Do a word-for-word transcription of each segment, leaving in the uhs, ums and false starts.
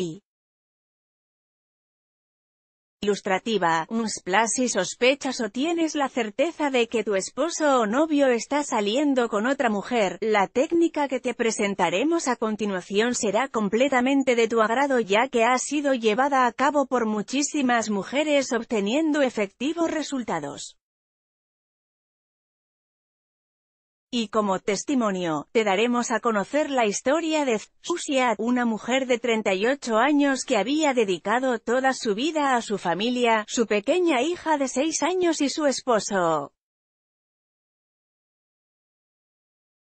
y ilustrativa, Unsplash. Si sospechas o tienes la certeza de que tu esposo o novio está saliendo con otra mujer, la técnica que te presentaremos a continuación será completamente de tu agrado, ya que ha sido llevada a cabo por muchísimas mujeres obteniendo efectivos resultados. Y como testimonio, te daremos a conocer la historia de Zhou Xia, una mujer de treinta y ocho años que había dedicado toda su vida a su familia, su pequeña hija de seis años y su esposo.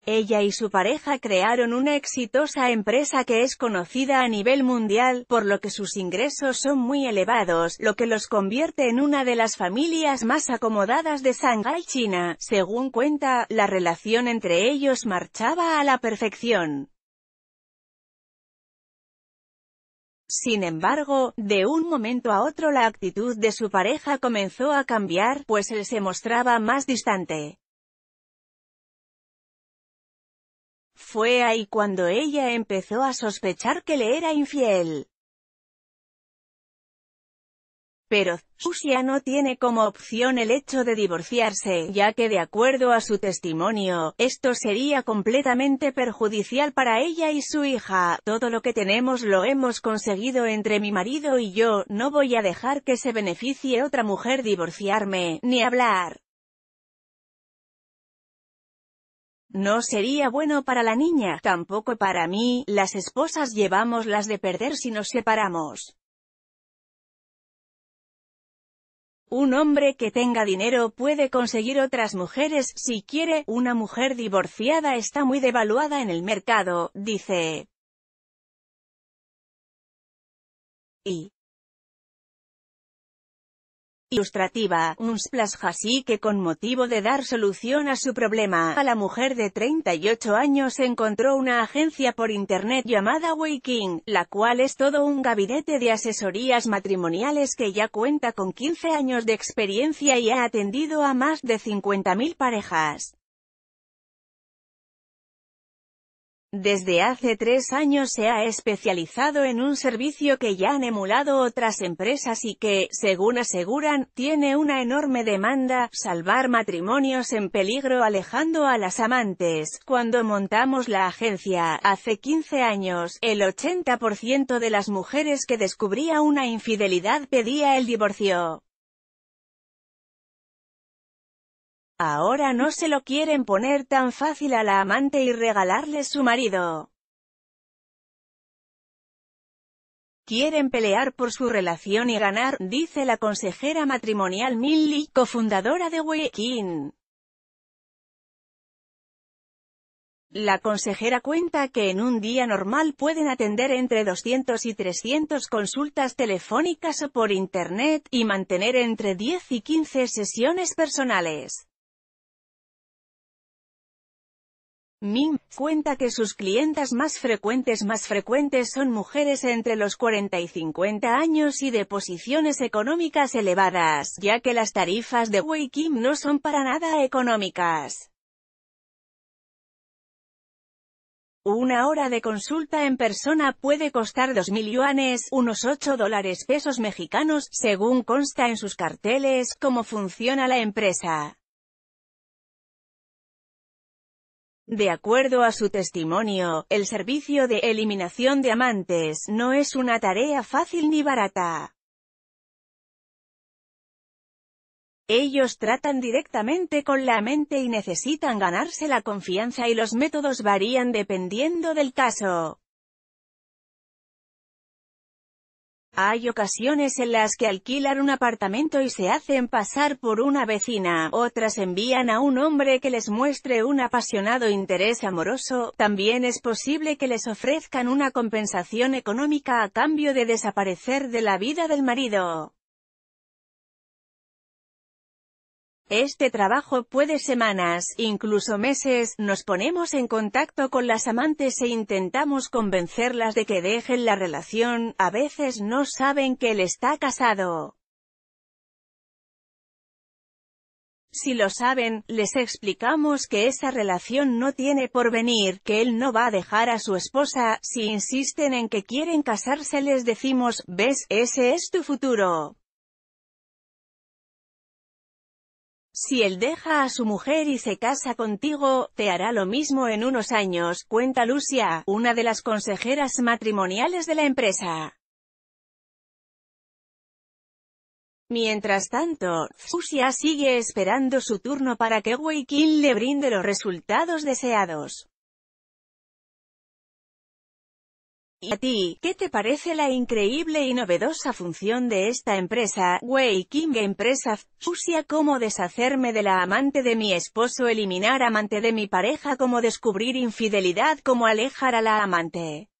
Ella y su pareja crearon una exitosa empresa que es conocida a nivel mundial, por lo que sus ingresos son muy elevados, lo que los convierte en una de las familias más acomodadas de Shanghái, China. Según cuenta, la relación entre ellos marchaba a la perfección. Sin embargo, de un momento a otro la actitud de su pareja comenzó a cambiar, pues él se mostraba más distante. Fue ahí cuando ella empezó a sospechar que le era infiel. Pero Zhou Xia no tiene como opción el hecho de divorciarse, ya que de acuerdo a su testimonio, esto sería completamente perjudicial para ella y su hija. Todo lo que tenemos lo hemos conseguido entre mi marido y yo, no voy a dejar que se beneficie otra mujer divorciarme, ni hablar. No sería bueno para la niña, tampoco para mí, las esposas llevamos las de perder si nos separamos. Un hombre que tenga dinero puede conseguir otras mujeres si quiere, una mujer divorciada está muy devaluada en el mercado, dice. Y ilustrativa, Unsplash. Así que con motivo de dar solución a su problema, a la mujer de treinta y ocho años encontró una agencia por internet llamada Weiqing, la cual es todo un gabinete de asesorías matrimoniales que ya cuenta con quince años de experiencia y ha atendido a más de cincuenta mil parejas. Desde hace tres años se ha especializado en un servicio que ya han emulado otras empresas y que, según aseguran, tiene una enorme demanda: salvar matrimonios en peligro alejando a las amantes. Cuando montamos la agencia, hace quince años, el ochenta por ciento de las mujeres que descubría una infidelidad pedía el divorcio. Ahora no se lo quieren poner tan fácil a la amante y regalarle su marido. Quieren pelear por su relación y ganar, dice la consejera matrimonial Milly, cofundadora de Wekin. La consejera cuenta que en un día normal pueden atender entre doscientas y trescientas consultas telefónicas o por internet, y mantener entre diez y quince sesiones personales. Min cuenta que sus clientas más frecuentes más frecuentes son mujeres entre los cuarenta y cincuenta años y de posiciones económicas elevadas, ya que las tarifas de Weiqing no son para nada económicas. Una hora de consulta en persona puede costar dos mil yuanes, unos ocho dólares pesos mexicanos, según consta en sus carteles. ¿Cómo funciona la empresa? De acuerdo a su testimonio, el servicio de eliminación de amantes no es una tarea fácil ni barata. Ellos tratan directamente con la mente y necesitan ganarse la confianza, y los métodos varían dependiendo del caso. Hay ocasiones en las que alquilan un apartamento y se hacen pasar por una vecina, otras envían a un hombre que les muestre un apasionado interés amoroso, también es posible que les ofrezcan una compensación económica a cambio de desaparecer de la vida del marido. Este trabajo puede semanas, incluso meses. Nos ponemos en contacto con las amantes e intentamos convencerlas de que dejen la relación, a veces no saben que él está casado. Si lo saben, les explicamos que esa relación no tiene porvenir, que él no va a dejar a su esposa. Si insisten en que quieren casarse, les decimos, ves, ese es tu futuro. Si él deja a su mujer y se casa contigo, te hará lo mismo en unos años, cuenta Lucía, una de las consejeras matrimoniales de la empresa. Mientras tanto, Zhou Xia sigue esperando su turno para que Weiqing le brinde los resultados deseados. ¿Y a ti, qué te parece la increíble y novedosa función de esta empresa, Weiqing Empresa? Zhou Xia, ¿cómo deshacerme de la amante de mi esposo? Eliminar amante de mi pareja. ¿Cómo descubrir infidelidad? ¿Cómo alejar a la amante?